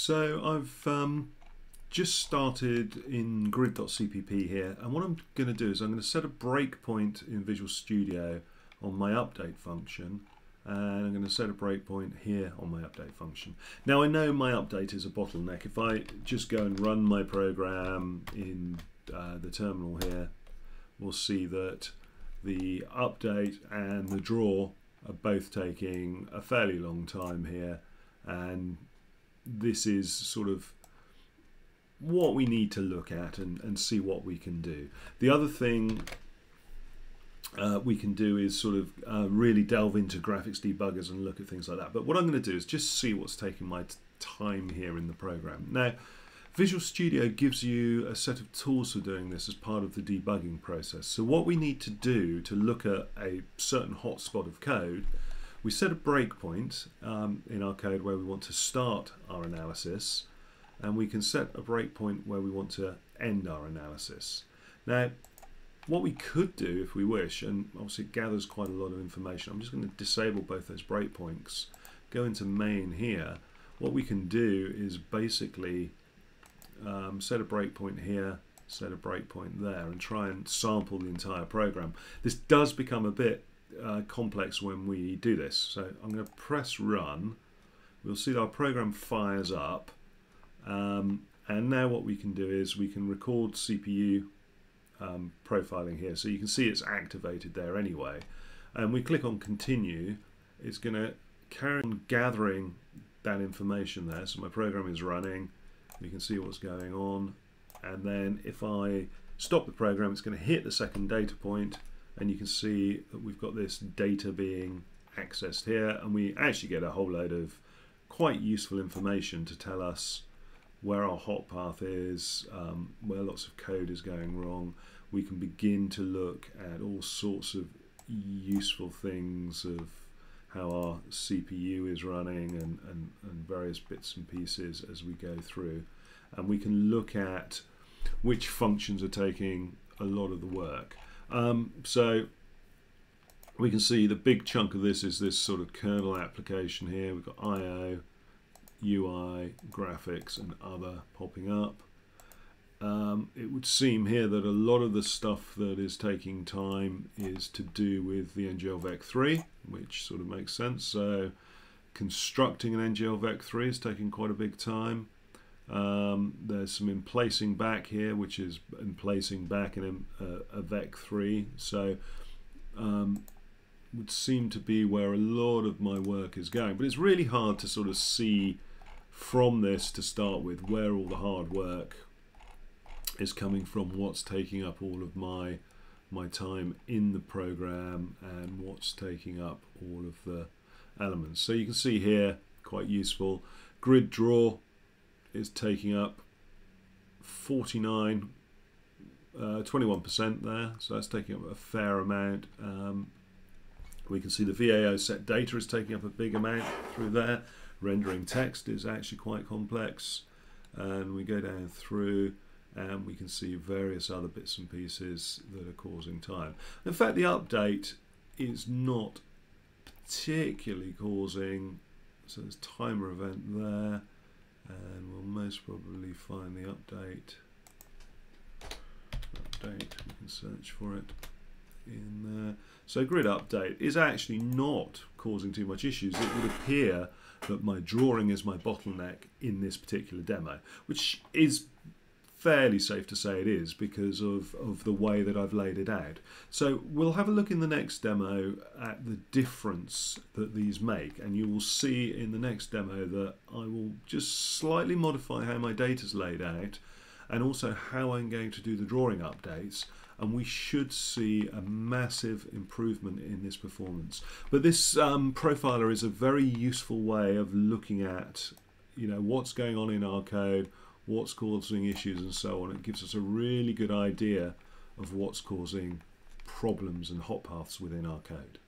So I've just started in grid.cpp here, and what I'm going to do is I'm going to set a breakpoint in Visual Studio on my update function, and I'm going to set a breakpoint here on my update function. Now I know my update is a bottleneck. If I just go and run my program in the terminal here, we'll see that the update and the draw are both taking a fairly long time here, and this is sort of what we need to look at and see what we can do. The other thing we can do is sort of really delve into graphics debuggers and look at things like that. But what I'm going to do is just see what's taking my time here in the program. Now, Visual Studio gives you a set of tools for doing this as part of the debugging process. So what we need to do to look at a certain hotspot of code, we set a breakpoint in our code where we want to start our analysis, and we can set a breakpoint where we want to end our analysis. Now, what we could do if we wish, and obviously it gathers quite a lot of information, I'm just going to disable both those breakpoints, go into main here. What we can do is basically set a breakpoint here, set a breakpoint there, and try and sample the entire program. This does become a bit complex when we do this. So I'm going to press run. We'll see that our program fires up. And now what we can do is we can record CPU profiling here. So you can see it's activated there anyway. And we click on continue. It's going to carry on gathering that information there. So my program is running. We can see what's going on, and then if I stop the program, it's going to hit the second data point, and you can see that we've got this data being accessed here, and we actually get a whole load of quite useful information to tell us where our hot path is, where lots of code is going wrong. We can begin to look at all sorts of useful things of how our CPU is running and various bits and pieces as we go through. And we can look at which functions are taking a lot of the work. So we can see the big chunk of this is this sort of kernel application here. We've got IO, UI, graphics and other popping up. It would seem here that a lot of the stuff that is taking time is to do with the ngl::Vec3, which sort of makes sense. So constructing an ngl::Vec3 is taking quite a big time. There's some emplacing back here, which is emplacing back in a Vec3. So would seem to be where a lot of my work is going. But it's really hard to sort of see from this to start with where all the hard work is coming from, what's taking up all of my time in the program, and what's taking up all of the elements. So you can see here, quite useful, grid draw is taking up 21% there, so that's taking up a fair amount. We can see the VAO set data is taking up a big amount through there. Rendering text is actually quite complex, and we go down through and we can see various other bits and pieces that are causing time. In fact, the update is not particularly causing, so there's a timer event there, and we'll most probably find the update. We can search for it in there. So grid update is actually not causing too much issues. It would appear that my drawing is my bottleneck in this particular demo, which is fairly safe to say it is because of the way that I've laid it out. So we'll have a look in the next demo at the difference that these make, and you will see in the next demo that I will just slightly modify how my data's laid out and also how I'm going to do the drawing updates, and we should see a massive improvement in this performance. But this profiler is a very useful way of looking at, you know, what's going on in our code, what's causing issues and so on. It gives us a really good idea of what's causing problems and hot paths within our code.